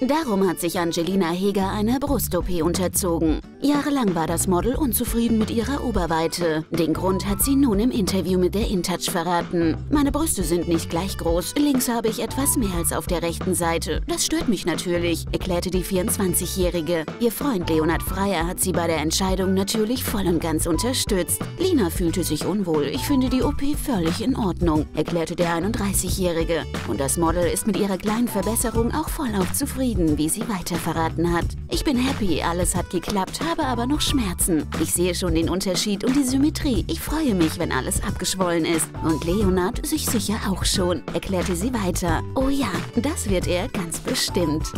Darum hat sich Angelina Heger eine Brust-OP unterzogen. Jahrelang war das Model unzufrieden mit ihrer Oberweite. Den Grund hat sie nun im Interview mit der InTouch verraten. Meine Brüste sind nicht gleich groß, links habe ich etwas mehr als auf der rechten Seite. Das stört mich natürlich, erklärte die 24-Jährige. Ihr Freund Leonard Freier hat sie bei der Entscheidung natürlich voll und ganz unterstützt. Lina fühlte sich unwohl, ich finde die OP völlig in Ordnung, erklärte der 31-Jährige. Und das Model ist mit ihrer kleinen Verbesserung auch vollauf zufrieden, wie sie weiter verraten hat. Ich bin happy, alles hat geklappt, habe aber noch Schmerzen. Ich sehe schon den Unterschied und die Symmetrie. Ich freue mich, wenn alles abgeschwollen ist. Und Leonard sich sicher auch schon, erklärte sie weiter. Oh ja, das wird er ganz bestimmt.